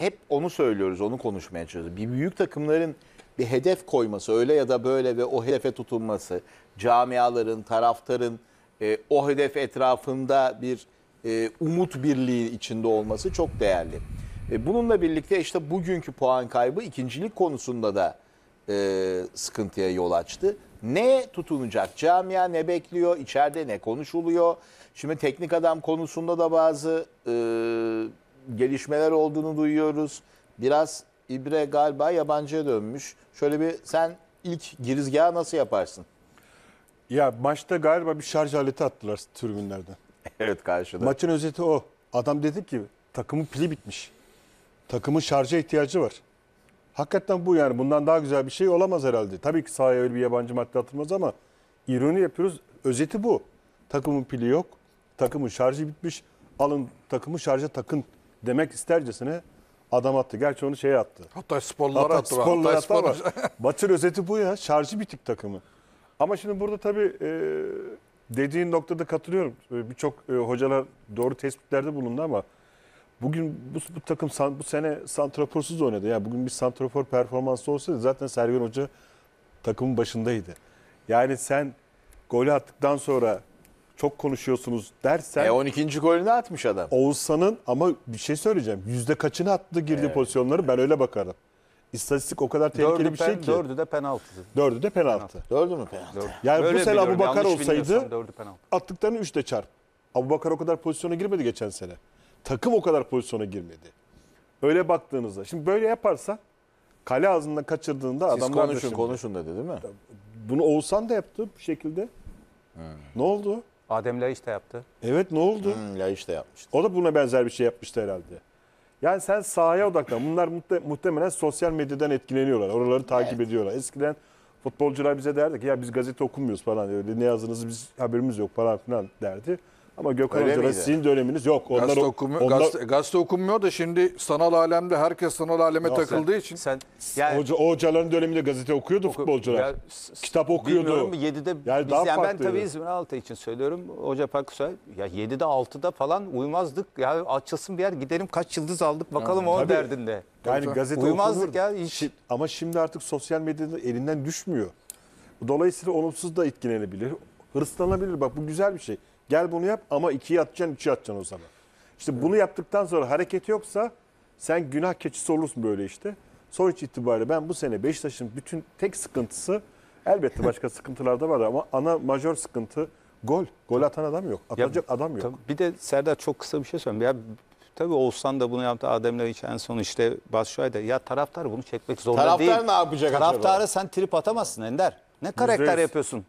hep onu söylüyoruz, onu konuşmaya çalışıyoruz. Bir büyük takımların bir hedef koyması öyle ya da böyle ve o hedefe tutunması, camiaların, taraftarın o hedef etrafında bir umut birliği içinde olması çok değerli. Bununla birlikte işte bugünkü puan kaybı ikincilik konusunda da sıkıntıya yol açtı. Ne tutunacak? Camia ne bekliyor? İçeride ne konuşuluyor? Şimdi teknik adam konusunda da bazı gelişmeler olduğunu duyuyoruz. Biraz İbre galiba yabancıya dönmüş. Şöyle bir sen ilk girizgahı nasıl yaparsın? Ya maçta galiba bir şarj aleti attılar tribünlerden. Evet, karşıda. Maçın özeti o. Adam dedi ki takımın pili bitmiş. Takımın şarja ihtiyacı var. Hakikaten bu yani. Bundan daha güzel bir şey olamaz herhalde. Tabii ki sahaya öyle bir yabancı madde atılmaz ama ironi yapıyoruz. Özeti bu. Takımın pili yok. Takımın şarjı bitmiş. Alın takımı şarja takın demek istercesine adam attı. Gerçi onu şeye attı. Hatay Sporlulara attı. Hatay Sporlulara attı ama maçın özeti bu ya. Şarjı bitik takımı. Ama şimdi burada tabii dediğin noktada katılıyorum. Birçok hocalar doğru tespitlerde bulundu ama bugün bu takım bu sene santraforsuz oynadı. Yani bugün bir santrafor performansı olsaydı zaten Sergen Hoca takımın başındaydı. Yani sen golü attıktan sonra çok konuşuyorsunuz dersen... 12. golünü atmış adam. Oğuzhan'ın ama bir şey söyleyeceğim. %kaçını attı girdiği pozisyonları ben öyle bakarım. İstatistik o kadar tehlikeli bir şey ki. Dördü de penaltı. Dördü de penaltı. Dördü mü penaltı? Dördü. Yani böyle bu sene Abubakar olsaydı attıklarını 3'te çarp. Abubakar o kadar pozisyona girmedi geçen sene. Takım o kadar pozisyona girmedi. Öyle baktığınızda. Şimdi böyle yaparsa kale ağzından kaçırdığında siz adamlar... Konuşun dedi değil mi? Bunu Oğuzhan da yaptı bir şekilde. Hmm. Ne oldu? Adem Leitch de yaptı. Evet, ne oldu? Leitch de yapmıştı. O da buna benzer bir şey yapmıştı herhalde. Yani sen sahaya odaklan. Bunlar muhtemelen sosyal medyadan etkileniyorlar. Oraları takip ediyorlar. Eskiden futbolcular bize derdi ki ya biz gazete okumuyoruz falan. Öyle ne yazdığınızı biz haberimiz yok falan filan derdi. Ama Gökhan Hoca'da sizin döneminiz yok. Onlar, gazete okunmuyor da şimdi sanal alemde herkes sanal aleme takıldığı için. O hocaların döneminde gazete okuyordu futbolcular. Ya, kitap okuyordu. Bilmiyorum 7'de yani biz, ben tabii İzmir Altay için söylüyorum. Hoca Paksoy ya 7'de 6'da falan uyumazdık. Ya açılsın bir yer gidelim kaç yıldız aldık bakalım o derdinde. Yani gazete uyumazdık ya. Ama şimdi artık sosyal medyanın elinden düşmüyor. Dolayısıyla olumsuz da etkilenebilir. Hırslanabilir. Bak bu güzel bir şey. Gel bunu yap ama 2'yi atacaksın, 3'yi atacaksın o zaman. İşte bunu yaptıktan sonra hareket yoksa sen günah keçisi olursun böyle işte. Sonuç itibariyle ben bu sene Beşiktaş'ın bütün tek sıkıntısı elbette başka sıkıntılar da var ama ana majör sıkıntı gol. Gol atan adam yok. Atacak adam yok. Bir de Serdar çok kısa bir şey söyleyeyim. Ya, tabii Oğuzhan da bunu yaptı. Adem'le en son işte Batshuayi da ya taraftar bunu çekmek zorunda değil. Taraftar ne yapacak? Taraftarı sen trip atamazsın Ender. Ne karakter yapıyorsun?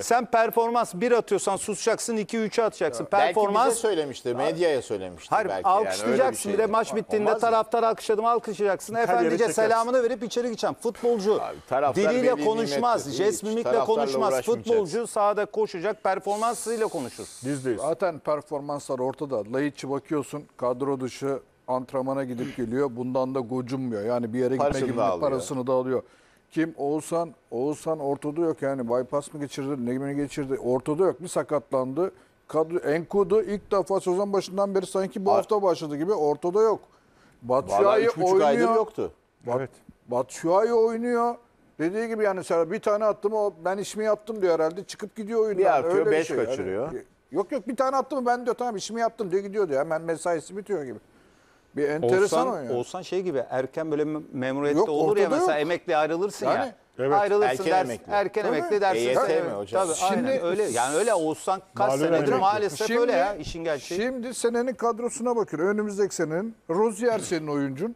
Sen performans 1 atıyorsan susacaksın, 2-3'e atacaksın. Performans belki bize söylemişti, medyaya söylemişti. Hayır, belki alkışlayacaksın yani, bir de maç bittiğinde taraftar alkışladım, alkışlayacaksın. Efendice selamını verip içeri geçen futbolcu diliyle konuşmaz, jest mimikle konuşmaz. Futbolcu sahada koşacak, performansıyla konuşur. Zaten performanslar ortada. Leitch'i bakıyorsun, kadro dışı antrenmana gidip geliyor. Bundan da gocunmuyor. Yani bir yere gitme gibi parasını da alıyor. Kim? Oğuzhan. Oğuzhan ortada yok yani. Bypass mı geçirdi? Ne geçirdi? Ortada yok. Bir sakatlandı. N'Koudou ilk defa sezon başından beri sanki bu hafta başladı gibi ortada yok. Batshuayi oynuyor. Yoktu. Evet. Batshuayi oynuyor. Dediği gibi yani bir tane attım o ben işimi yaptım diyor herhalde. Çıkıp gidiyor oyundan. Bir artıyor 5 şey kaçırıyor. Yani, yok yok bir tane attım ben diyor tamam işimi yaptım diyor gidiyor diyor. Hemen mesaisi bitiyor gibi. Bir enteresan o yani. Olsan şey gibi erken böyle memuriyette olur ya mesela emekli ayrılırsın ya. Evet. Ayrılırsın erken emekli dersin. EYT mi hocam? Tabii, şimdi öyle yani öyle Oğuzhan kaç senedir maalesef öyle ya işin gerçeği. Şimdi senenin kadrosuna bakıyorum. Önümüzdeki senenin Rozier senin oyuncun,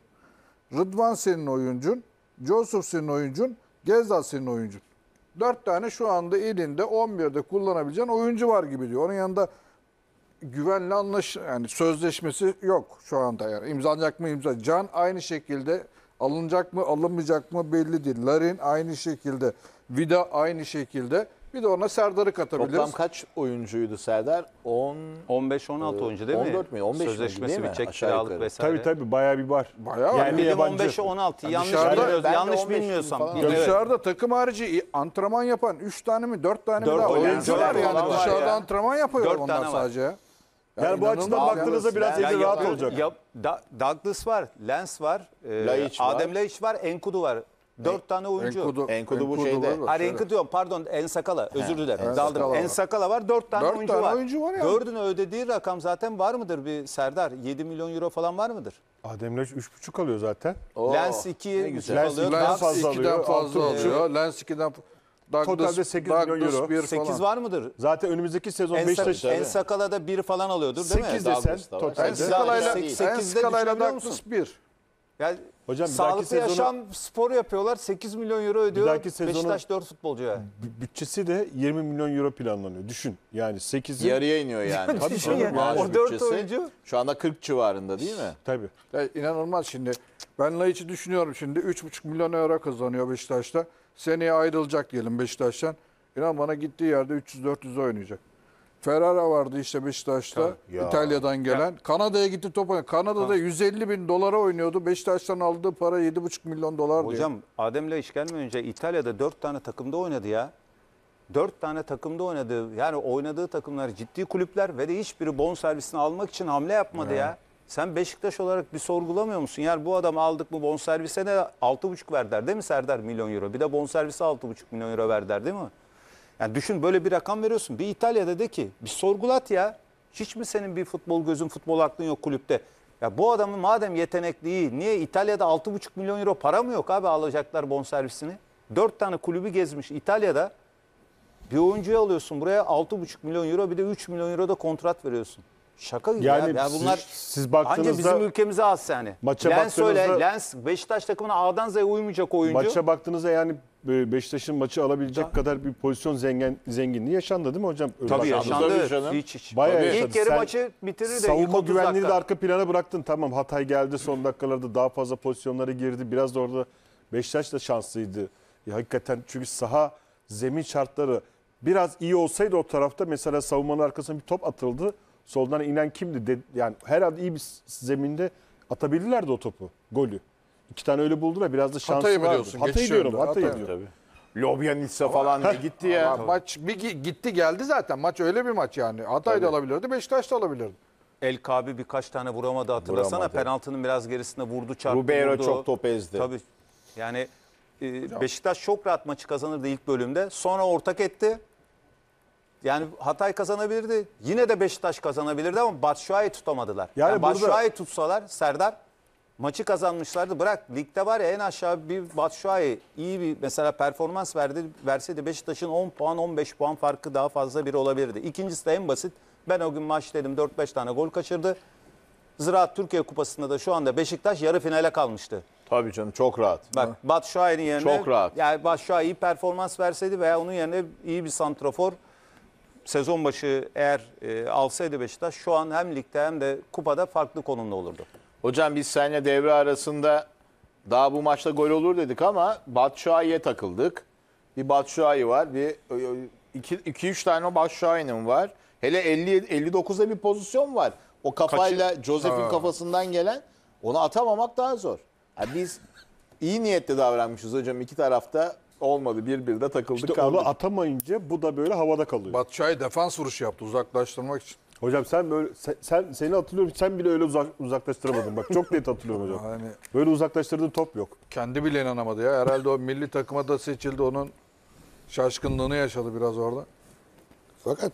Rıdvan senin oyuncun, Joseph senin oyuncun, Ghezzal senin oyuncun. 4 tane şu anda elinde 11'de kullanabileceğin oyuncu var gibi diyor. Onun yanında güvenle yani sözleşmesi yok şu anda yani imzalanacak mı Can aynı şekilde alınacak mı alınmayacak mı belli değil. Larin aynı şekilde Vida aynı şekilde bir de ona Serdar'ı katabiliriz. Toplam kaç oyuncuydu Serdar? 15-16 oyuncu değil mi? 14 mi? 15 sözleşmesi bitecek kiralık vesaire. Tabii tabii bayağı bir var. Bayağı yani bir de 15-16 yanlış bilmiyorsam. Dışarıda takım harici antrenman yapan 3 tane mi 4 tane mi daha oyuncu var yani dışarıda antrenman yapıyorlar onlar sadece. Yani bu açıdan baktığınızda biraz iyice rahat olacak. Douglas var, Lens var, Adem Leitch var, N'Koudou var. 4 tane oyuncu. N'Koudou bu şeyde. N'Koudou diyorum pardon, En Sakala. Özür dilerim. Daldım. En Sakala var. 4 tane oyuncu var. 4 tane oyuncu var ya. 4'ünü ödediği rakam zaten var mıdır bir Serdar? 7 milyon euro falan var mıdır? Adem Leitch 3,5 alıyor zaten. Lens 2 alıyor. Lens 2'den fazla alıyor. Lens 2'den totalde 8 milyon euro. 8 var mıdır? Zaten önümüzdeki sezon Beşiktaş'ta. En Sakala'da 1 falan alıyordur değil mi? 8 desen totalde. En Sakala'yla Douglas 1. Yani hocam, sağlıklı sezonu, yaşam sporu yapıyorlar. 8 milyon euro ödüyor. Beşiktaş 4 futbolcuya. Bütçesi de 20 milyon euro planlanıyor. Düşün. Yani 8'i yarıya iniyor yani. Tabii canım, yani. O 4 oyuncu şu anda 40 civarında değil mi? Tabii. Yani inanılmaz şimdi. Ben Laiç'i düşünüyorum şimdi. 3,5 milyon euro kazanıyor Beşiktaş'ta. Seneye ayrılacak diyelim Beşiktaş'tan. İnan bana gittiği yerde 300-400'e oynayacak. Ferrara vardı işte Beşiktaş'ta, İtalya'dan gelen. Ya. Kanada'ya gitti top oynadı. Kanada'da 150 bin dolara oynuyordu. Beşiktaş'tan aldığı para 7,5 milyon dolar diyor. Hocam Adem'le iş gelmeyince İtalya'da 4 tane takımda oynadı ya. 4 tane takımda oynadı. Yani oynadığı takımlar ciddi kulüpler ve de hiçbiri bonservisini almak için hamle yapmadı ya. Sen Beşiktaş olarak bir sorgulamıyor musun? Yani bu adamı aldık mı bonservise de 6,5 verdiler değil mi Serdar? Milyon euro. Bir de bonservise 6,5 milyon euro verdiler değil mi? Yani düşün, böyle bir rakam veriyorsun. Bir İtalya'da de ki bir sorgulat ya. Hiç mi senin bir futbol gözün, futbol aklın yok kulüpte? Ya bu adamın madem yetenekli iyi, niye İtalya'da 6,5 milyon euro para mı yok abi alacaklar bonservisini? 4 tane kulübü gezmiş İtalya'da. Bir oyuncuyu alıyorsun buraya 6,5 milyon euro, bir de 3 milyon euro da kontrat veriyorsun. Şaka gibi yani ya. Yani bunlar siz baktığınızda ancak bizim ülkemize az yani. Lens öyle, Lens Beşiktaş takımına A'dan Z'ye uymayacak oyuncu. Maça baktığınızda yani Beşiktaş'ın maçı alabilecek kadar bir pozisyon zenginliği yaşandı değil mi hocam? Tabii yaşandı. Hiç. Bayağı yaşadı. İlk yarı maçı bitirir de savunma güvenliği de arka plana bıraktın. Tamam, Hatay geldi son dakikalarda daha fazla pozisyonlara girdi. Biraz da orada Beşiktaş da şanslıydı. Ya, hakikaten çünkü saha zemin şartları biraz iyi olsaydı o tarafta mesela savunmanın arkasına bir top atıldı. Soldan inen kimdi? Yani herhalde iyi bir zeminde atabilirlerdi o topu, golü. 2 tane öyle buldular. Biraz da şansı vardı. Hatay'ı diyorum. Lobyanitsa falan ne gitti ya. Maç bir gitti geldi zaten. Maç öyle bir maç yani. Hatay da alabilirdi, Beşiktaş da alabilirdi. El Kabi birkaç tane vuramadı hatırlasana. Vuramadı. Penaltının biraz gerisinde vurdu, çarptı. Rubeiro çok top ezdi. Tabii. Yani Beşiktaş çok rahat maçı kazanırdı ilk bölümde. Sonra ortak etti. Yani Hatay kazanabilirdi. Yine de Beşiktaş kazanabilirdi ama Batshuayi tutamadılar. Yani Batshuayi tutsalar Serdar maçı kazanmışlardı. Bırak ligde var ya en aşağı bir Batshuayi iyi bir mesela performans verseydi Beşiktaş'ın 10 puan 15 puan farkı daha fazla biri olabilirdi. İkincisi de en basit. Ben o gün maç dedim 4-5 tane gol kaçırdı. Ziraat Türkiye Kupası'nda da şu anda Beşiktaş yarı finale kalmıştı. Tabii canım çok rahat. Bak Batshuayi'nin yerine çok rahat. Yani Batshuayi iyi performans verseydi veya onun yerine iyi bir santrafor sezon başı eğer alsaydı Beşiktaş şu an hem ligde hem de kupada farklı konumda olurdu. Hocam biz seninle devre arasında daha bu maçta gol olur dedik ama Batshuayi'ye takıldık. Bir Batshuayi var, bir 2-3 tane Batshuayi'nin var. Hele 59'da bir pozisyon var. O kafayla Joseph'in kafasından gelen onu atamamak daha zor. Yani biz iyi niyetli davranmışız hocam iki tarafta. Olmadı. Bir de takıldık. İşte onu atamayınca bu da böyle havada kalıyor. Batshuayi defans vuruşu yaptı uzaklaştırmak için. Hocam sen böyle seni hatırlıyorum. Sen bile öyle uzaklaştıramadın. Bak çok net hatırlıyorum hocam. Yani, böyle uzaklaştırdığın top yok. Kendi bile inanamadı ya. Herhalde o milli takıma da seçildi. Onun şaşkınlığını yaşadı biraz orada. Fakat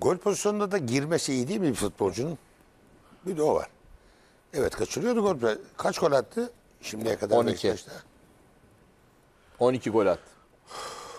gol pozisyonunda da girmesi iyi değil mi futbolcunun? Bir de o var. Evet kaçırıyordu gol. Kaç gol attı şimdiye kadar? 12. Beşiktaş'ta. 12 gol attı.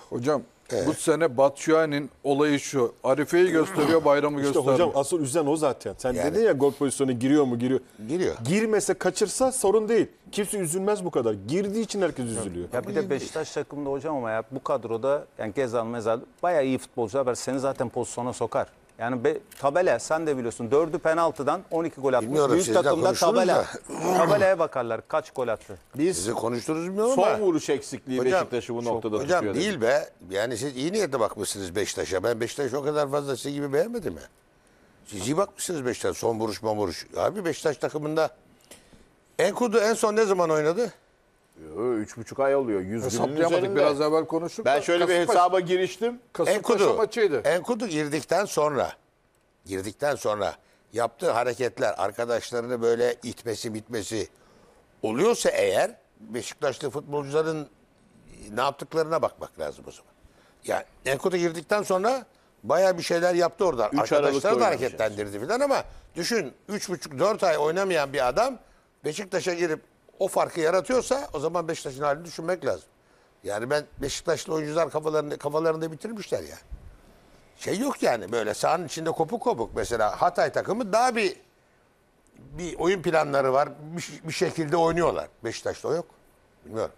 Hocam bu sene Batshuayi'nin olayı şu. Arife'yi gösteriyor, bayramı gösteriyor. Hocam asıl üzen o zaten. Sen yani, dedin ya gol pozisyonu giriyor mu? Giriyor. Girmese kaçırsa sorun değil. Kimse üzülmez bu kadar. Girdiği için herkes üzülüyor. Ya bir de Beşiktaş takımında hocam ama ya bu kadroda yani Ghezzal, Mezzal bayağı iyi futbolcular var. Seni zaten pozisyona sokar. Yani tabela sen de biliyorsun 4'ü penaltıdan 12 gol atmış. Büyük takımda tabelaya bakarlar kaç gol attı. Biz sizi konuştururuz bilmiyorum ama. Son vuruş eksikliği hocam, Beşiktaş'ı bu noktada tutuyor. Hocam değil be. Yani siz iyi niyetle bakmışsınız Beşiktaş'a. Ben Beşiktaş'ı o kadar fazla size gibi beğenmedim ya. Siz iyi bakmışsınız Beşiktaş'a. Son vuruş vuruş. Abi Beşiktaş takımında N'Koudou en son ne zaman oynadı? 3,5 ay oluyor. 100 günün biraz evvel konuştuk. Ben şöyle bir hesaba giriştim. N'Koudou maçıydı. N'Koudou girdikten sonra girdikten sonra yaptığı hareketler, arkadaşlarını böyle itmesi bitmesi oluyorsa eğer, Beşiktaşlı futbolcuların ne yaptıklarına bakmak lazım o zaman. Yani N'Koudou girdikten sonra bayağı bir şeyler yaptı orada. Arkadaşları da hareketlendirdi filan ama düşün 3,5-4 ay oynamayan bir adam Beşiktaş'a girip o farkı yaratıyorsa o zaman Beşiktaş'ın halini düşünmek lazım. Yani ben Beşiktaşlı oyuncular kafalarında bitirmişler yani. Şey yok yani, böyle sahanın içinde kopuk kopuk. Mesela Hatay takımı daha bir oyun planları var. Bir şekilde oynuyorlar. Beşiktaş'ta o yok. Bilmiyorum.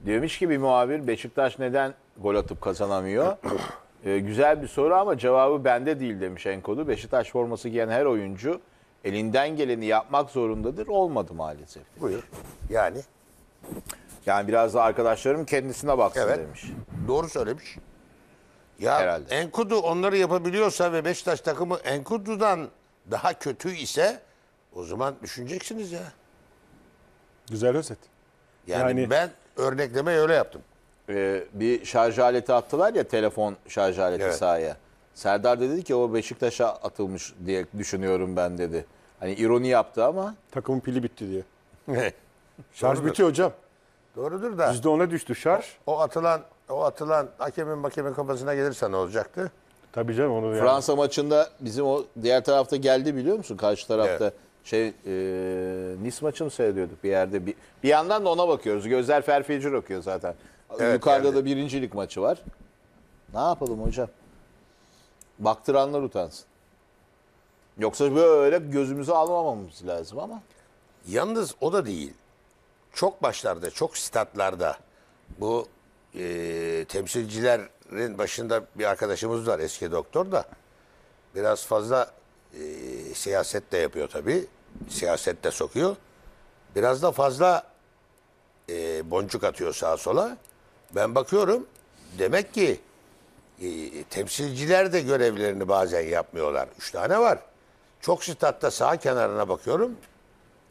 Demiş ki bir muhabir, Beşiktaş neden gol atıp kazanamıyor? Güzel bir soru ama cevabı bende değil demiş N'Koudou. Beşiktaş forması giyen her oyuncu elinden geleni yapmak zorundadır. Olmadı maalesef. Buyur. Yani biraz da arkadaşlarım kendisine baksın demiş. Doğru söylemiş. Ya herhalde. N'Koudou onları yapabiliyorsa ve Beşiktaş takımı N'Koudou'dan daha kötü ise o zaman düşüneceksiniz ya. Güzel özet. Yani ben örneklemeyi öyle yaptım. Bir şarj aleti attılar ya, telefon şarj aleti sahaya. Serdar da dedi ki o Beşiktaş'a atılmış diye düşünüyorum ben dedi. Hani ironi yaptı ama. Takımın pili bitti diye. Şarj bitiyor hocam. Doğrudur da. %10'a düştü şarj. O atılan hakemin kafasına gelirse ne olacaktı? Tabii canım onu. Fransa maçında bizim o diğer tarafta geldi, biliyor musun? Karşı tarafta Nice maçını seyrediyorduk bir yerde. Bir yandan da ona bakıyoruz. Gözler ferfecir okuyor zaten. Evet, yukarıda da birincilik maçı var. Ne yapalım hocam? Baktıranlar utansın. Yoksa böyle gözümüzü almamamız lazım ama. Yalnız o da değil. Çok başlarda, çok statlarda bu temsilcilerin başında bir arkadaşımız var, eski doktor da. Biraz fazla siyaset de yapıyor tabii. Siyaset de sokuyor. Biraz da fazla boncuk atıyor sağa sola. Ben bakıyorum, demek ki temsilciler de görevlerini bazen yapmıyorlar. 3 tane var. Çok statta sağ kenarına bakıyorum.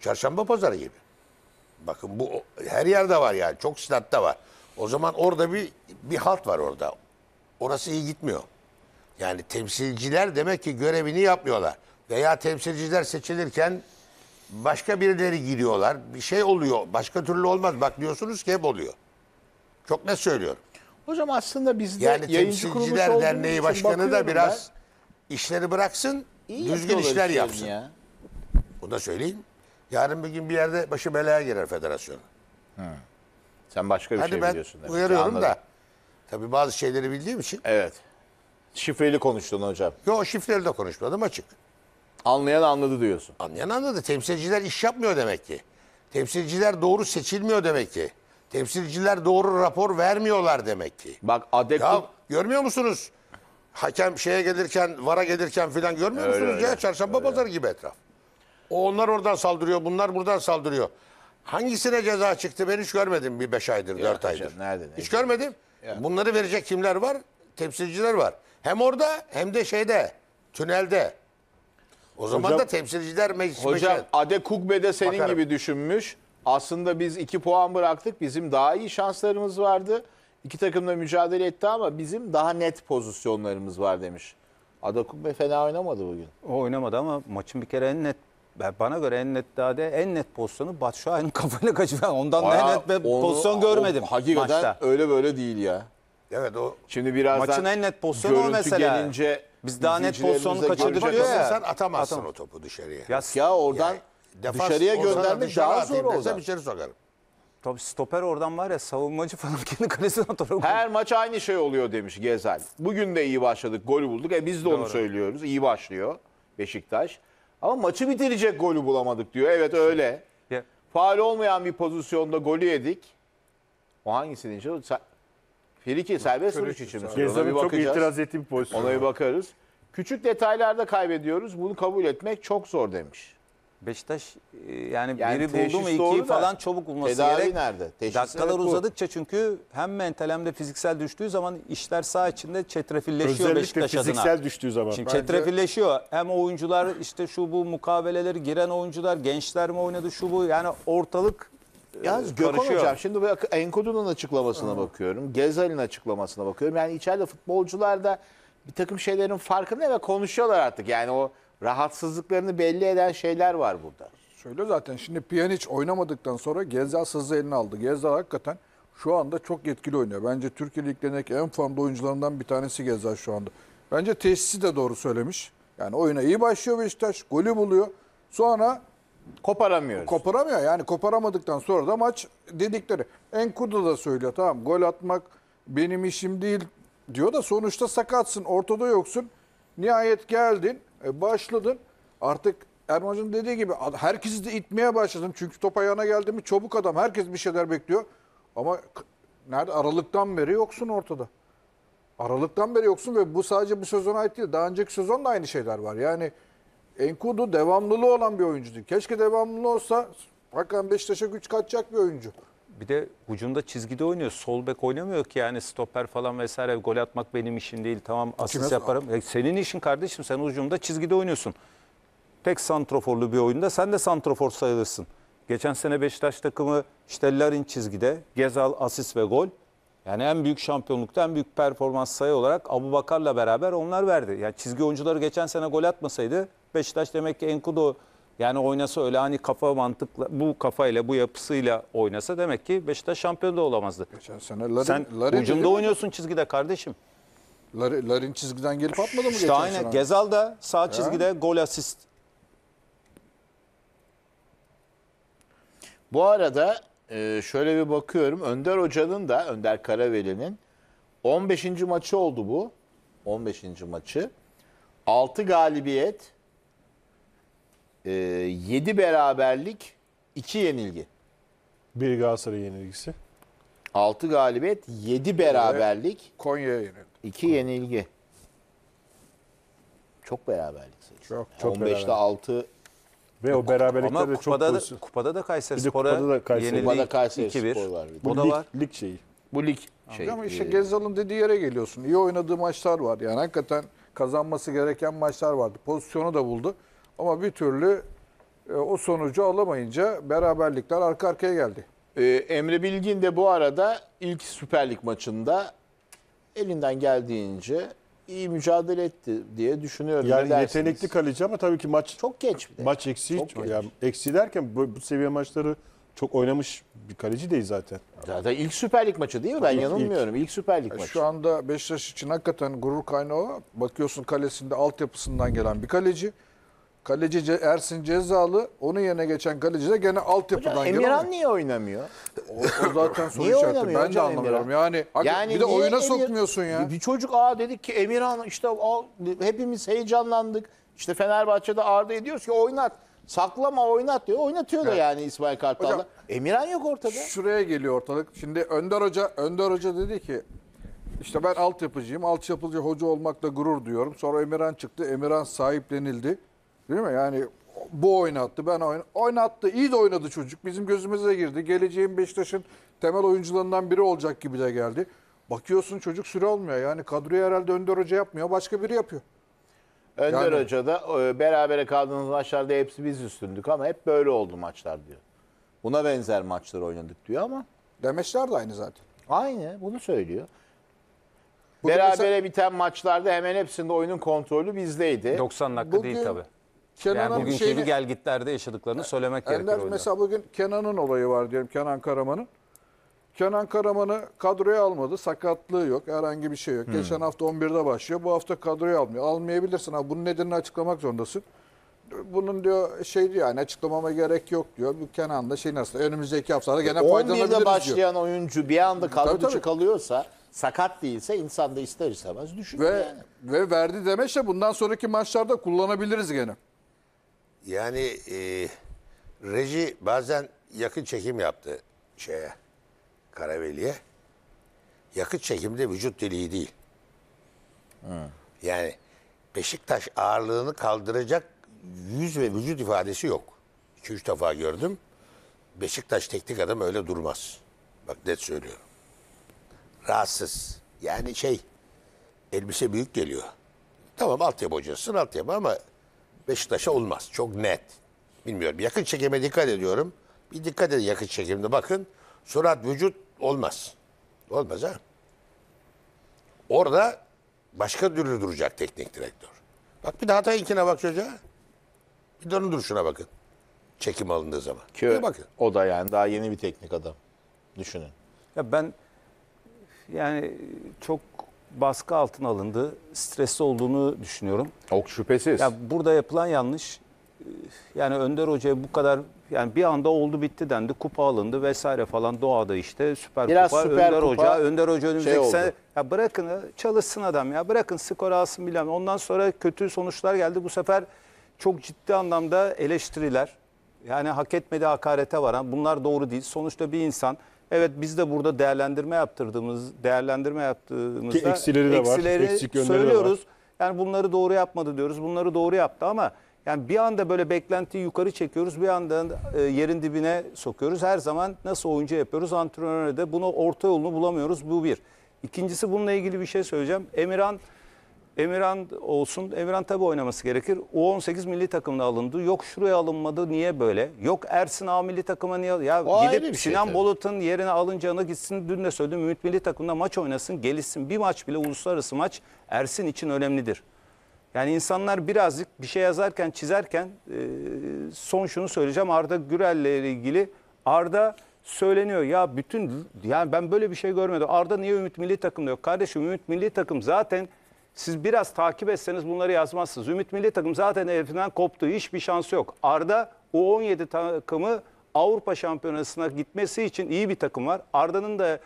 Çarşamba pazarı gibi. Bakın bu her yerde var yani. Çok statta var. O zaman orada bir halt var orada. Orası iyi gitmiyor. Yani temsilciler demek ki görevini yapmıyorlar. Veya temsilciler seçilirken başka birileri giriyorlar. Bir şey oluyor. Başka türlü olmaz. Bak diyorsunuz ki hep oluyor. Çok net söylüyorum. Hocam aslında bizde yani Temsilciler Derneği Başkanı da biraz işleri bıraksın, düzgün işler yapsın. Ya. Bunu da söyleyeyim. Yarın bir gün bir yerde başı belaya girer federasyon. Sen başka bir şey biliyorsun. Ben uyarıyorum da. Tabii bazı şeyleri bildiğim için. Evet. Şifreli konuştun hocam. Yok, şifreli de konuşmadım, açık. Anlayan anladı diyorsun. Anlayan anladı. Temsilciler iş yapmıyor demek ki. Temsilciler doğru seçilmiyor demek ki. Temsilciler doğru rapor vermiyorlar demek ki. Bak ya, görmüyor musunuz? Hakem şeye gelirken, VAR'a gelirken filan görmüyor musunuz? Ya çarşamba pazarı gibi etraf. Onlar oradan saldırıyor, bunlar buradan saldırıyor. Hangisine ceza çıktı ben hiç görmedim bir 5 aydır, 4 aydır. Hocam, hiç görmedim. Ya. Bunları verecek kimler var? Temsilciler var. Hem orada hem de şeyde, tünelde. O hocam, zaman da temsilciler meclisi. Hocam Adekugbe de senin gibi düşünmüş. Aslında biz 2 puan bıraktık. Bizim daha iyi şanslarımız vardı. 2 takımla mücadele etti ama bizim daha net pozisyonlarımız var demiş. Adekugbe fena oynamadı bugün. O oynamadı ama maçın bir kere en net, bana göre en net pozisyonu Batshuayi'nin kafayla kaçırıyor. Ondan daha net bir pozisyon görmedim. Hakikaten maçta. Öyle böyle değil ya. Evet o. Şimdi birazdan maçın en net pozisyonu o mesela. Gelince, biz daha net pozisyonu kaçırdık diyor ya. Sen atamazsın o topu dışarıya. Ya oradan defans, dışarıya göndermek daha zor oldu. İçeri sokarım. Tabii stoper oradan var ya, savunmacı falan kendi kalesine atar. Her maç aynı şey oluyor demiş Ghezzal. Bugün de iyi başladık, golü bulduk. Biz de onu söylüyoruz. İyi başlıyor Beşiktaş. Ama maçı bitirecek golü bulamadık diyor. Evet öyle. Faul olmayan bir pozisyonda golü yedik. O hangisi diyeceğiz? Friki, serbest vuruş için. Ghezzal'ın çok itiraz ettiği bir pozisyon. Ona bir bakarız. Küçük detaylarda kaybediyoruz. Bunu kabul etmek çok zor demiş. Beşiktaş yani biri buldu mu 2'yi falan çabuk bulması gerek. Nerede? Dakikalar uzadıkça çünkü hem mental hem de fiziksel düştüğü zaman işler saha içinde çetrefilleşiyor. Özellikle fiziksel düştüğü zaman. Şimdi çetrefilleşiyor. Hem oyuncular işte şu bu mukaveleleri giren oyuncular, gençler mi oynadı şu bu, yani ortalık yalnız karışıyor. Gökhan hocam şimdi N'Koudou'nun açıklamasına bakıyorum. Ghezzal'in açıklamasına bakıyorum. Yani içeride futbolcular da bir takım şeylerin farkında ve konuşuyorlar artık. Yani o rahatsızlıklarını belli eden şeyler var burada. Şöyle zaten şimdi Pjanic oynamadıktan sonra Ghezzal sızı eline aldı. Ghezzal hakikaten şu anda çok etkili oynuyor. Bence Türkiye liglerindeki en formda oyuncularından bir tanesi Ghezzal şu anda. Bence tesisi de doğru söylemiş. Yani oyuna iyi başlıyor Beşiktaş, golü buluyor. Sonra koparamıyor. Koparamıyor yani, koparamadıktan sonra da maç dedikleri. N'Koudou da söylüyor, tamam gol atmak benim işim değil diyor da sonuçta sakatsın, ortada yoksun. Nihayet geldin, başladın. Artık Erman'ın dediği gibi herkesi de itmeye başladın. Çünkü top ayağına geldi mi çabuk adam, herkes bir şeyler bekliyor. Ama nerede, Aralık'tan beri yoksun ortada. Aralık'tan beri yoksun ve bu sadece bu sezona ait değil. Daha önceki sezonda aynı şeyler var. Yani N'Koudou devamlılığı olan bir oyuncu değil. Keşke devamlılığı olsa, hakikaten Beşiktaş'a güç katacak bir oyuncu. Bir de hücumda çizgide oynuyor. Sol bek oynamıyor ki yani, stoper falan vesaire. Gol atmak benim işim değil. Tamam asist yaparım. Ya senin işin kardeşim, sen hücumda çizgide oynuyorsun. Tek santroforlu bir oyunda sen de santrofor sayılırsın. Geçen sene Beşiktaş takımı işte Larin çizgide, Ghezzal asist ve gol. Yani en büyük şampiyonlukta en büyük performans sayı olarak Abubakar'la beraber onlar verdi. Yani çizgi oyuncuları geçen sene gol atmasaydı Beşiktaş demek ki N'Koudou yani oynasa, öyle hani kafa mantıkla, bu kafayla, bu yapısıyla oynasa demek ki Beşiktaş şampiyon da olamazdı. Geçen sene Larin, sen ucunda oynuyorsun çizgide kardeşim. Larin çizgiden gelip atmadı mı işte geçen sene? Ghezzal da sağ çizgide gol asist. Bu arada şöyle bir bakıyorum. Önder Hoca'nın da, Önder Karaveli'nin 15. maçı oldu bu. 15. maçı. 6 galibiyet, 7 beraberlik, 2 yenilgi. Bir Galatasaray yenilgisi. 6 galibiyet, 7 beraberlik, Konya'ya yenildi. 2 yenilgi. Çok beraberlik sayısı. Çok 15'te 6. Ve o beraberlikler de çok boyusu. Kupada da Kayseri Spor'a yenildi. Kupada Kayseri Spor var. Bu lig şeyi. Bu lig şeyi. Ama işte Ghezzal'ın dediği yere geliyorsun. İyi oynadığı maçlar var. Yani hakikaten kazanması gereken maçlar vardı. Pozisyonu da buldu. Ama bir türlü o sonucu alamayınca beraberlikler arka arkaya geldi. Emre Bilgin de bu arada ilk Süper Lig maçında elinden geldiğince iyi mücadele etti diye düşünüyorum. Yani yetenekli kaleci ama tabii ki maç çok geç. Maç eksiği, yani eksiği derken bu seviye maçları çok oynamış bir kaleci değil zaten. Zaten ilk Süper Lig maçı değil mi? Ben yanılmıyorum. İlk Süper Lig maçı. Şu anda Beşiktaş için hakikaten gurur kaynağı. Bakıyorsun kalesinde altyapısından gelen bir kaleci. Kaleci Ersin cezalı, onun yerine geçen kaleci de gene altyapıdan gelen. Emirhan niye oynamıyor? O zaten soru işareti. Ben de anlamıyorum. Yani bir de oyuna sokmuyorsun ya. Bir çocuk dedik ki Emirhan işte hepimiz heyecanlandık. İşte Fenerbahçe'de Arda'yı diyoruz ki oynat. Saklama, oynat diyor. Oynatıyor da yani İsmail Kartal'da. Emirhan yok ortada. Şuraya geliyor ortalık. Şimdi Önder Hoca dedi ki işte ben altyapıcıyım. Altyapıcı hoca olmakla gurur duyuyorum. Sonra Emirhan çıktı. Emirhan sahiplenildi. Değil mi? Yani bu oynattı, ben oynattı. İyi de oynadı çocuk. Bizim gözümüze girdi. Geleceğin Beşiktaş'ın temel oyuncularından biri olacak gibi de geldi. Bakıyorsun çocuk süre olmuyor. Yani kadroyu herhalde Önder Hoca yapmıyor. Başka biri yapıyor. Önder Hoca da berabere kaldığımız maçlarda hepsi biz üstündük ama hep böyle oldu maçlar diyor. Buna benzer maçları oynadık diyor ama. Demeçler de aynı zaten. Aynı. Bunu söylüyor. Bugün berabere biten maçlarda hemen hepsinde oyunun kontrolü bizdeydi. 90 dakika bugün değil tabii. Yani bugünkü gelgitlerde yaşadıklarını söylemek gerekiyor. Mesela bugün Kenan'ın olayı var diyelim, Kenan Karaman'ın. Kenan Karaman'ı kadroya almadı. Sakatlığı yok, herhangi bir şey yok. Geçen hafta 11'de başlıyor. Bu hafta kadroya almıyor. Almayabilirsin abi. Bunun nedenini açıklamak zorundasın. Bunun diyor diyor yani açıklamama gerek yok diyor. Bu Kenan da aslında önümüzdeki haftalarda gene faydalanabiliriz diyor. 11'de başlayan oyuncu bir anda kadrocu kalıyorsa, sakat değilse insan da ister istemez düşünüyor yani. Ve verdi demeçle bundan sonraki maçlarda kullanabiliriz gene. Yani reji bazen yakın çekim yaptı Karaveli'ye. Yakın çekimde vücut deliği değil. Yani Beşiktaş ağırlığını kaldıracak yüz ve vücut ifadesi yok. 2-3 defa gördüm. Beşiktaş teknik adam öyle durmaz. Bak net söylüyorum. Rahatsız. Yani elbise büyük geliyor. Tamam altyapı hocasısın altyapı ama Beşiktaş'a olmaz. Çok net. Bilmiyorum. Yakın çekime dikkat ediyorum. Bir dikkat edin yakın çekimde. Bakın surat, vücut olmaz. Olmaz ha. Orada Başka türlü duracak teknik direktör. Bak bir de Hatay'ınkine bak çocuğa. Bir dönün duruşuna bakın. Çekim alındığı zaman. Ki bakın. O da yani daha yeni bir teknik adam. Düşünün. Ya ben yani çok baskı altına alındı. Stresli olduğunu düşünüyorum. Çok şüphesiz. Ya burada yapılan yanlış. Yani Önder Hoca'ya bu kadar yani bir anda oldu bitti dendi. Kupa alındı vesaire falan doğada işte süper biraz kupa. Süper Önder Hoca. Önder Hoca önümüzdeki sene. Ya bırakın çalışsın adam ya. Bırakın skor alsın bilmem. Ondan sonra kötü sonuçlar geldi. Bu sefer çok ciddi anlamda eleştiriler. Yani hak etmediği hakarete varan. Bunlar doğru değil. Sonuçta bir insan. Evet biz de burada değerlendirme yaptığımızda ki eksileri de var. Eksik yönleri söylüyoruz. De var. Yani bunları doğru yapmadı diyoruz. Bunları doğru yaptı ama yani bir anda böyle beklentiyi yukarı çekiyoruz. Bir anda yerin dibine sokuyoruz. Her zaman nasıl oyuncu yapıyoruz? Antrenörde de bunu orta yolunu bulamıyoruz. Bu bir. İkincisi bununla ilgili bir şey söyleyeceğim. Emirhan olsun. Emirhan tabii oynaması gerekir. U18 milli takımına alındı. Yok şuraya alınmadı. Niye böyle? Yok Ersin A milli takıma niye alındı? Ya o gidip Sinan şey Bolut'un yerine alınacağına gitsin. Dün de söyledim. Ümit milli takımda maç oynasın. Gelişsin. Bir maç bile uluslararası maç Ersin için önemlidir. Yani insanlar birazcık bir şey yazarken, çizerken son şunu söyleyeceğim. Arda Güler'le ilgili Arda söyleniyor. Ya bütün yani ben böyle bir şey görmedim. Arda niye Ümit milli takımda yok? Kardeşim Ümit milli takım zaten siz biraz takip etseniz bunları yazmazsınız. Ümit milli takım zaten elinden koptu. Hiçbir şansı yok. Arda U17 takımı Avrupa Şampiyonası'na gitmesi için iyi bir takım var. Arda'nın da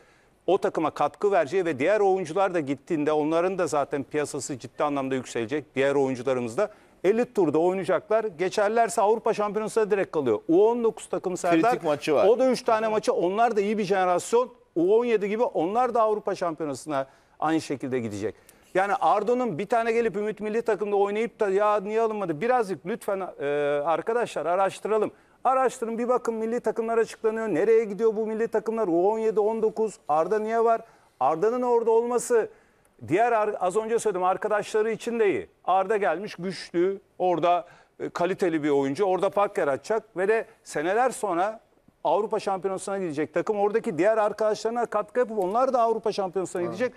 o takıma katkı vereceği ve diğer oyuncular da gittiğinde onların da zaten piyasası ciddi anlamda yükselecek. Diğer oyuncularımız da elit turda oynayacaklar. Geçerlerse Avrupa Şampiyonası'na direkt kalıyor. U19 takım Serdar. O da 3 tane maçı. Onlar da iyi bir jenerasyon. U17 gibi onlar da Avrupa Şampiyonası'na aynı şekilde gidecek. Yani Arda'nın bir tane gelip Ümit milli takımda oynayıp da ya niye alınmadı? Birazcık lütfen arkadaşlar araştıralım. Araştırın bir bakın milli takımlar açıklanıyor. Nereye gidiyor bu milli takımlar? U17, 19. Arda niye var? Arda'nın orada olması diğer az önce söyledim arkadaşları için de iyi. Arda gelmiş güçlü, orada kaliteli bir oyuncu. Orada fark yaratacak ve de seneler sonra Avrupa Şampiyonası'na gidecek takım. Oradaki diğer arkadaşlarına katkı yapıp onlar da Avrupa Şampiyonası'na gidecek.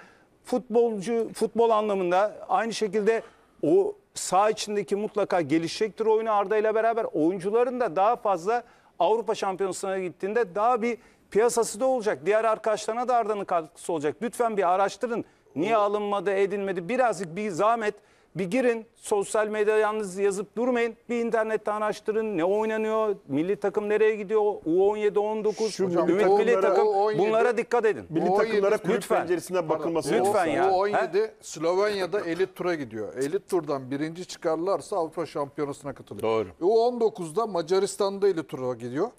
Futbol anlamında aynı şekilde o saha içindeki mutlaka gelişecektir oyunu Arda ile beraber. Oyuncuların da daha fazla Avrupa Şampiyonası'na gittiğinde daha bir piyasası da olacak. Diğer arkadaşlarına da Arda'nın katkısı olacak. Lütfen bir araştırın. Niye alınmadı, edilmedi? Birazcık bir zahmet, bir girin. Sosyal medyada yalnız yazıp durmayın. Bir internetten araştırın. Ne oynanıyor? Milli takım nereye gidiyor? U17, U19, Ümit milli takım. U17, bunlara dikkat edin. Milli takımlara kulüp penceresinden bakılması lazım. Lütfen ya. U17 Slovenya'da elit tura gidiyor. Elit turdan birinci çıkarlarsa Avrupa Şampiyonası'na katılıyor. Doğru. U19'da Macaristan'da elit tura gidiyor.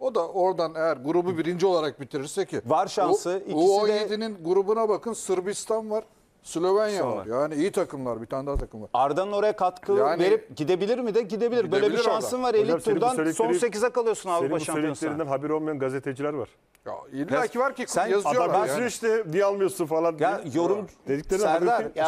O da oradan eğer grubu birinci olarak bitirirse ki. Var şansı. U17'nin grubuna bakın. Sırbistan var. Slovenya var. Yani iyi takımlar. Bir tane daha takım var. Arda'nın oraya katkı verip gidebilir mi de gidebilir. Böyle bir şansın var. Elit turdan son 8'e kalıyorsun Avrupa Şampiyonası. Senin bu söylediklerinden haberi olmayan gazeteciler var. Ya illa ki var ki yazıyorlar. Adam yani. İşte diye almıyorsun falan. Ya yorum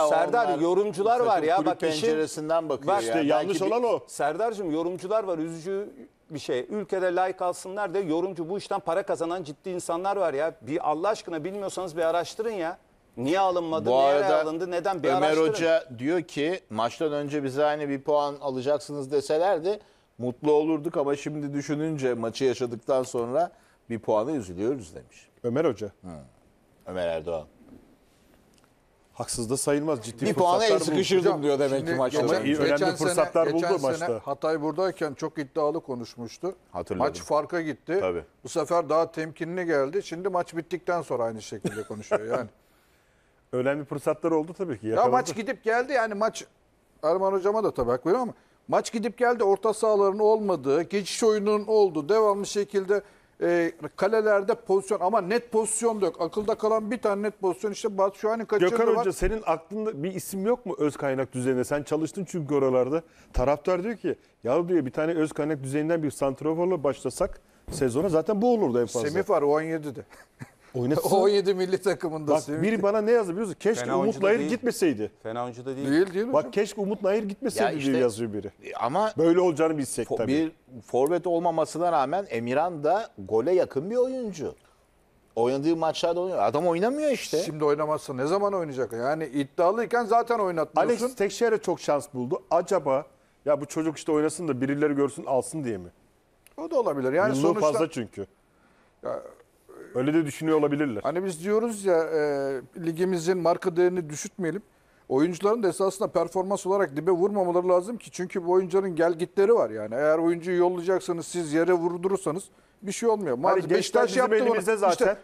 Serdar yorumcular var ya. Bak penceresinden bakıyor. Bak, işte yanlış olan o. Serdar'cığım yorumcular var. Üzücü bir şey. Ülkede like alsınlar da yorumcu bu işten para kazanan ciddi insanlar var ya. Bir Allah aşkına bilmiyorsanız bir araştırın ya. Niye alınmadı, niye alındı, neden bir araştırın. Ömer Hoca diyor ki maçtan önce bize aynı bir puan alacaksınız deselerdi mutlu olurduk ama şimdi düşününce maçı yaşadıktan sonra bir puanı üzülüyoruz demiş. Ömer Hoca. Ömer Erdoğan. Haksız da sayılmaz ciddi bir puanı el sıkışırdım diyor demek ki maçta. Ama iyi önemli fırsatlar buldu maçta. Geçen sene Hatay buradayken çok iddialı konuşmuştu. Hatırladım. Maç farka gitti. Tabii. Bu sefer daha temkinli geldi. Şimdi maç bittikten sonra aynı şekilde konuşuyor yani. Önemli fırsatlar oldu tabii ki. Yakaladı. Ya maç gidip geldi yani maç Erman hocama da tabii hak veriyor ama maç gidip geldi orta sahaların olmadığı, geçiş oyununun olduğu devamlı şekilde kalelerde pozisyon ama net pozisyon da yok. Akılda kalan bir tane net pozisyon işte Batshuayi'nin kaçırdığı var. Gökhan Hoca senin aklında bir isim yok mu öz kaynak düzenine? Sen çalıştın çünkü oralarda. Taraftar diyor ki ya diyor bir tane öz kaynak düzeninden bir santraforla başlasak sezona zaten bu olurdu en fazla. Semih var o 17'de. Oynasın. 17 milli takımında. Bak biri bana ne yazdı biliyorsun? Keşke fena Umut Nayır gitmeseydi. Fena oyuncu da değil. Değil bak keşke Umut Nayır gitmeseydi ya işte, diye yazıyor biri. Ama böyle olacağını bilsek tabii. Bir forvet olmamasına rağmen Emirhan da gole yakın bir oyuncu. Oynadığı maçlarda oynuyor. Adam oynamıyor işte. Şimdi oynamazsa ne zaman oynayacak? Yani iddialıyken zaten oynatmıyorsun. Alex Tekşehir'e çok şans buldu. Acaba ya bu çocuk işte oynasın da birileri görsün alsın diye mi? O da olabilir. Yani yıllığı sonuçta fazla çünkü. Ya, öyle de düşünüyor olabilirler. Hani biz diyoruz ya ligimizin marka değerini düşürtmeyelim. Oyuncuların da esasında performans olarak dibe vurmamaları lazım ki. Çünkü bu oyuncuların gel gitleri var yani. Eğer oyuncuyu yollayacaksınız siz yere vurdurursanız bir şey olmuyor. Hani Beşiktaş yaptı bunu. Zaten. İşte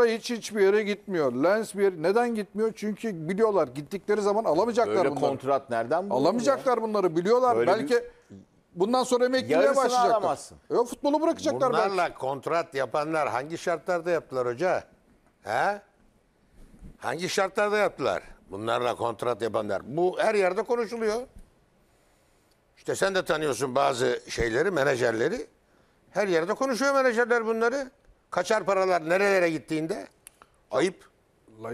Leitch hiçbir yere gitmiyor. Lens bir yere. Neden gitmiyor? Çünkü biliyorlar gittikleri zaman alamayacaklar böyle bunları. Böyle kontrat nereden buluyor? Alamayacaklar ya bunları biliyorlar. Böyle belki bundan sonra emekliliğe başlayacaklar. Futbolu bırakacaklar bunlarla belki. Bunlarla kontrat yapanlar hangi şartlarda yaptılar hoca? He? Hangi şartlarda yaptılar? Bunlarla kontrat yapanlar. Bu her yerde konuşuluyor. İşte sen de tanıyorsun bazı şeyleri, menajerleri. Her yerde konuşuyor menajerler bunları. Kaçar paralar nerelere gittiğinde. Ayıp.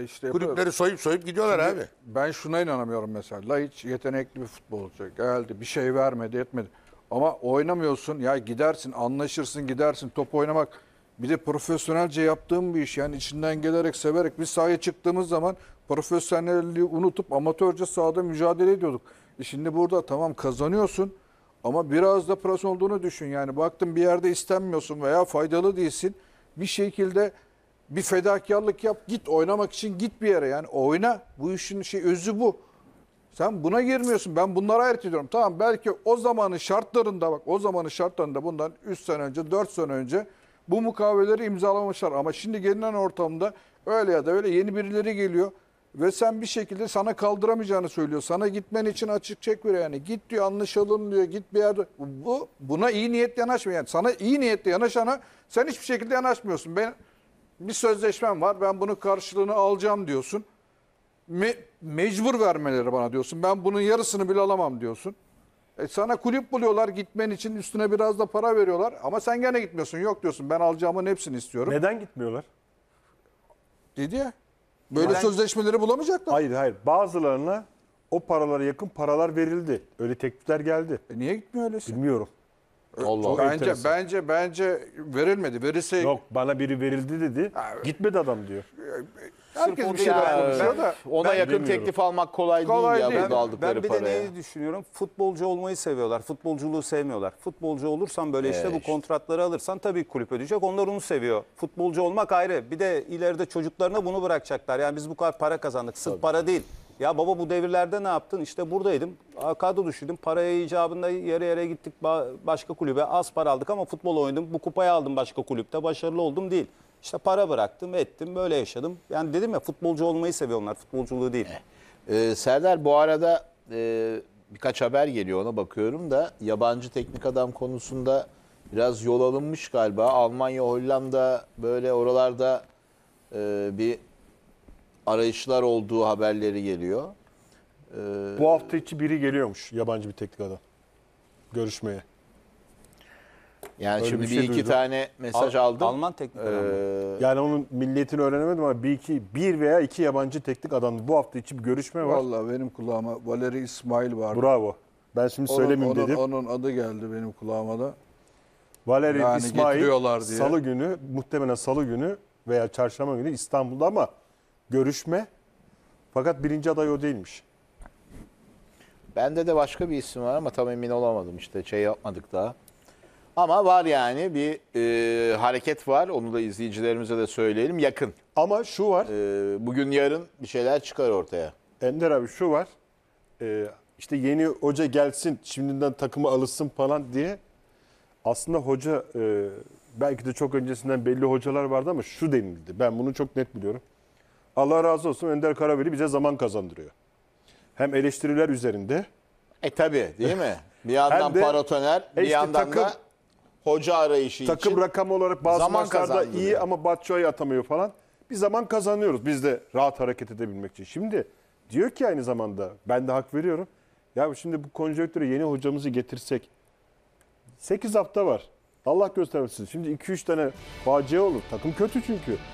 Işte kulüpleri soyup gidiyorlar. Şimdi abi, ben şuna inanamıyorum mesela. Laiç yetenekli bir futbolcu. Geldi bir şey vermedi etmedi. Ama oynamıyorsun ya gidersin anlaşırsın gidersin top oynamak. Bir de profesyonelce yaptığım bir iş. Yani içinden gelerek severek biz sahaya çıktığımız zaman profesyonelliği unutup amatörce sahada mücadele ediyorduk. Şimdi burada tamam kazanıyorsun. Ama biraz da pras olduğunu düşün. Yani baktın bir yerde istenmiyorsun veya faydalı değilsin. Bir şekilde bir fedakarlık yap. Git oynamak için git bir yere. Yani oyna. Bu işin özü bu. Sen buna girmiyorsun. Ben bunlara ayırt ediyorum. Tamam belki o zamanın şartlarında bak o zamanın şartlarında bundan 3 sene önce 4 sene önce bu mukaveleri imzalamışlar. Ama şimdi gelinen ortamda öyle ya da öyle yeni birileri geliyor. Ve sen bir şekilde sana kaldıramayacağını söylüyor. Sana gitmen için açık çek veriyor yani. Git diyor anlaşalım diyor. Git bir yerde. Buna iyi niyetle yanaşmıyor. Yani sana iyi niyetle yanaşana sen hiçbir şekilde yanaşmıyorsun. Ben bir sözleşmem var. Ben bunun karşılığını alacağım diyorsun. Mecbur vermeleri bana diyorsun. Ben bunun yarısını bile alamam diyorsun. Sana kulüp buluyorlar gitmen için. Üstüne biraz da para veriyorlar. Ama sen gene gitmiyorsun. Yok diyorsun. Ben alacağımın hepsini istiyorum. Neden gitmiyorlar? Dedi ya. Böyle sözleşmeleri bulamayacaklar. Hayır. Bazılarına o paralara yakın paralar verildi. Öyle teklifler geldi. Niye gitmiyor öylesi? Bilmiyorum. Allah bence verilmedi. Verilse... Yok bana biri verildi dedi. Abi. Gitmedi adam diyor. Herkes bir şey konuşuyor da. Ona yakın teklif almak kolay değil. Ya, ben bir de neyi düşünüyorum? Futbolcu olmayı seviyorlar. Futbolculuğu sevmiyorlar. Futbolcu olursan böyle bu kontratları alırsan tabii kulüp ödeyecek. Onlar onu seviyor. Futbolcu olmak ayrı. Bir de ileride çocuklarına bunu bırakacaklar. Yani biz bu kadar para kazandık. Sırf para değil. Ya baba bu devirlerde ne yaptın? İşte buradaydım. Kadro düşürdüm. Paraya icabında yere yere gittik başka kulübe. Az para aldık ama futbol oynadım. Bu kupayı aldım başka kulüpte. Başarılı oldum değil. İşte para bıraktım, ettim, böyle yaşadım. Yani dedim ya futbolcu olmayı seviyorlar, futbolculuğu değil. Serdar bu arada birkaç haber geliyor ona bakıyorum da yabancı teknik adam konusunda biraz yol alınmış galiba. Almanya, Hollanda böyle oralarda bir arayışlar olduğu haberleri geliyor. Bu hafta içi biri geliyormuş yabancı bir teknik adam görüşmeye. Yani öyle şimdi bir iki tane mesaj aldım. Alman teknik adamı. Yani onun milliyetini öğrenemedim ama bir veya iki yabancı teknik adamı. Bu hafta için bir görüşme var. Vallahi benim kulağıma Valeri İsmail vardı. Bravo. Ben şimdi söylemeyeyim dedim. Onun adı geldi benim kulağıma da. Valeri yani İsmail salı günü, muhtemelen salı günü veya çarşamba günü İstanbul'da ama görüşme. Fakat birinci aday o değilmiş. Bende de başka bir isim var ama tam emin olamadım işte yapmadık daha. Ama var yani bir hareket var. Onu da izleyicilerimize de söyleyelim. Yakın. Ama şu var. Bugün yarın bir şeyler çıkar ortaya. Ender abi şu var. İşte yeni hoca gelsin şimdiden takımı alışsın falan diye. Aslında hoca belki de çok öncesinden belli hocalar vardı ama şu denildi. Ben bunu çok net biliyorum. Allah razı olsun Önder Karaveli bize zaman kazandırıyor. Hem eleştiriler üzerinde. Tabii değil mi? Bir yandan paratoner bir yandan takım, da hoca arayışı takım için. Takım rakam olarak bazı maçlarda iyi yani. Ama Batshuayi atamıyor falan. Bir zaman kazanıyoruz biz de rahat hareket edebilmek için. Şimdi diyor ki aynı zamanda ben de hak veriyorum. Ya şimdi bu konjonktüre yeni hocamızı getirsek 8 hafta var. Allah göstermesin. Şimdi 2-3 tane facia olur. Takım kötü çünkü.